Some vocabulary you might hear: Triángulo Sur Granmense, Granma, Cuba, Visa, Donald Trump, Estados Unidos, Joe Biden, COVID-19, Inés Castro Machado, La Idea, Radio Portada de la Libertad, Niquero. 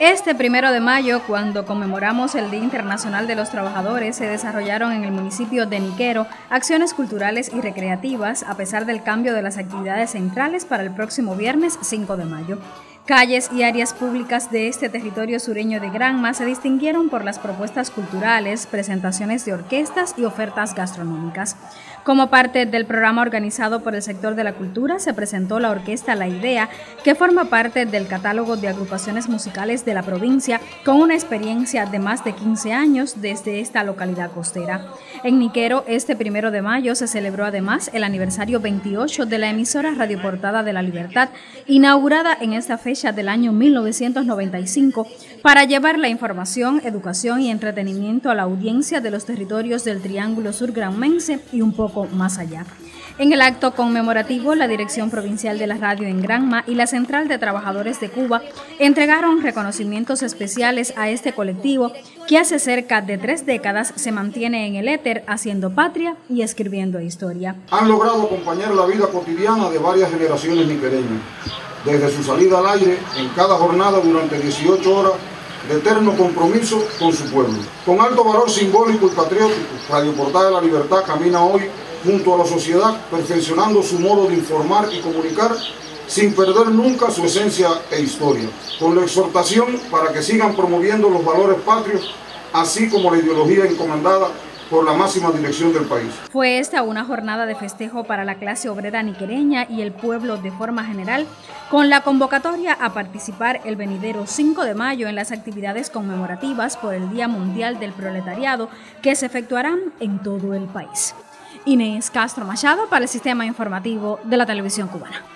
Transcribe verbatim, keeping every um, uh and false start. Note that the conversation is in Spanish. Este primero de mayo, cuando conmemoramos el Día Internacional de los Trabajadores, se desarrollaron en el municipio de Niquero acciones culturales y recreativas a pesar del cambio de las actividades centrales para el próximo viernes cinco de mayo. Calles y áreas públicas de este territorio sureño de Granma se distinguieron por las propuestas culturales, presentaciones de orquestas y ofertas gastronómicas. Como parte del programa organizado por el sector de la cultura, se presentó la orquesta La Idea, que forma parte del catálogo de agrupaciones musicales de la provincia, con una experiencia de más de quince años desde esta localidad costera. En Niquero, este primero de mayo se celebró además el aniversario veintiocho de la emisora Radio Portada de la Libertad, inaugurada en esta fecha del año mil novecientos noventa y cinco, para llevar la información, educación y entretenimiento a la audiencia de los territorios del Triángulo Sur Granmense y un poco más allá. En el acto conmemorativo, la Dirección Provincial de la Radio en Granma y la Central de Trabajadores de Cuba entregaron reconocimientos especiales a este colectivo que hace cerca de tres décadas se mantiene en el éter haciendo patria y escribiendo historia. Han logrado acompañar la vida cotidiana de varias generaciones niquereñas. Desde su salida al aire, en cada jornada durante dieciocho horas, de eterno compromiso con su pueblo. Con alto valor simbólico y patriótico, Radio Portada de la Libertad camina hoy junto a la sociedad, perfeccionando su modo de informar y comunicar, sin perder nunca su esencia e historia. Con la exhortación para que sigan promoviendo los valores patrios, así como la ideología encomendada por la máxima dirección del país. Fue esta una jornada de festejo para la clase obrera niquereña y el pueblo de forma general, con la convocatoria a participar el venidero cinco de mayo en las actividades conmemorativas por el Día Mundial del Proletariado que se efectuarán en todo el país. Inés Castro Machado para el Sistema Informativo de la Televisión Cubana.